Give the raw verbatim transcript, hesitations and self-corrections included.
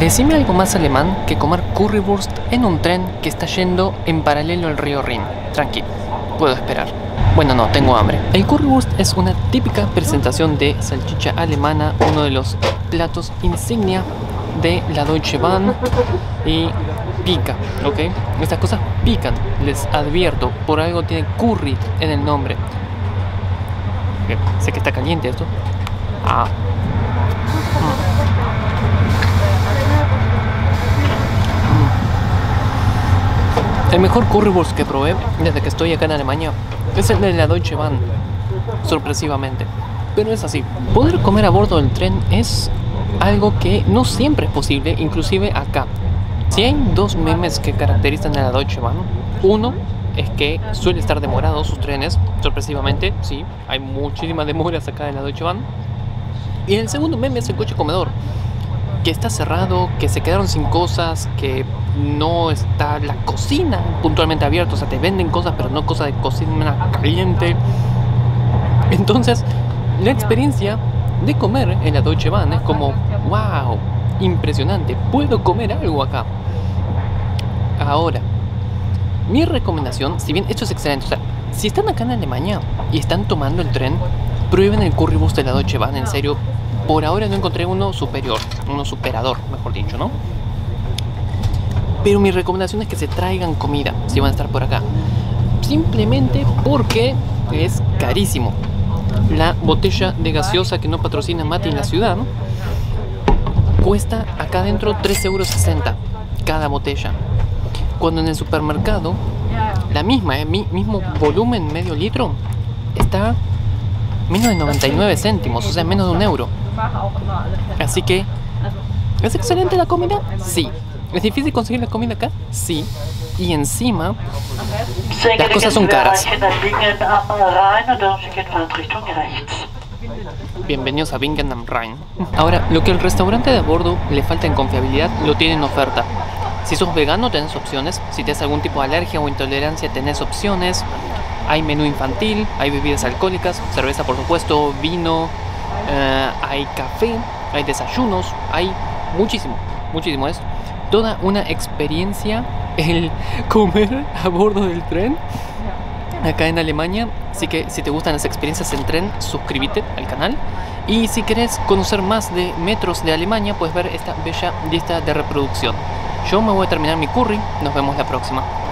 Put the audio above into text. Decime algo más alemán que comer currywurst en un tren que está yendo en paralelo al río Rin. Tranquilo, puedo esperar. Bueno, no, tengo hambre. El currywurst es una típica presentación de salchicha alemana, uno de los platos insignia de la Deutsche Bahn, y pica, ¿ok? Estas cosas pican, les advierto, por algo tiene curry en el nombre. Okay, sé que está caliente esto. Ah. El mejor currywurst que probé desde que estoy acá en Alemania es el de la Deutsche Bahn, sorpresivamente, pero es así. Poder comer a bordo del tren es algo que no siempre es posible, inclusive acá. Si hay dos memes que caracterizan a la Deutsche Bahn, uno es que suele estar demorado sus trenes, sorpresivamente, sí, hay muchísimas demoras acá en la Deutsche Bahn. Y el segundo meme es el coche comedor, que está cerrado, que se quedaron sin cosas, que no está la cocina puntualmente abierta, o sea, te venden cosas, pero no cosas de cocina caliente. Entonces, la experiencia de comer en la Deutsche Bahn es como, wow, impresionante, puedo comer algo acá. Ahora, mi recomendación, si bien esto es excelente, o sea, si están acá en Alemania y están tomando el tren, prueben el currywurst de la Deutsche Bahn, en serio. Por ahora no encontré uno superior, uno superador, mejor dicho, ¿no? Pero mi recomendación es que se traigan comida si van a estar por acá. Simplemente porque es carísimo. La botella de gaseosa que no patrocina Mati en la Ciudad, ¿no?, cuesta acá adentro tres euros sesenta cada botella. Cuando en el supermercado, la misma, ¿eh? Mi, mismo volumen, medio litro, está menos de noventa y nueve céntimos, o sea, menos de un euro. Así que, ¿es excelente la comida? Sí. ¿Es difícil conseguir la comida acá? Sí. Y encima, las cosas son caras. Bienvenidos a Bingen am Rhein. Ahora, lo que el restaurante de a bordo le falta en confiabilidad, lo tiene en oferta. Si sos vegano, tenés opciones. Si tienes algún tipo de alergia o intolerancia, tenés opciones. Hay menú infantil, hay bebidas alcohólicas, cerveza por supuesto, vino, eh, hay café, hay desayunos, hay muchísimo, muchísimo. Es toda una experiencia el comer a bordo del tren acá en Alemania. Así que si te gustan las experiencias en tren, suscríbete al canal. Y si querés conocer más de metros de Alemania, puedes ver esta bella lista de reproducción. Yo me voy a terminar mi curry, nos vemos la próxima.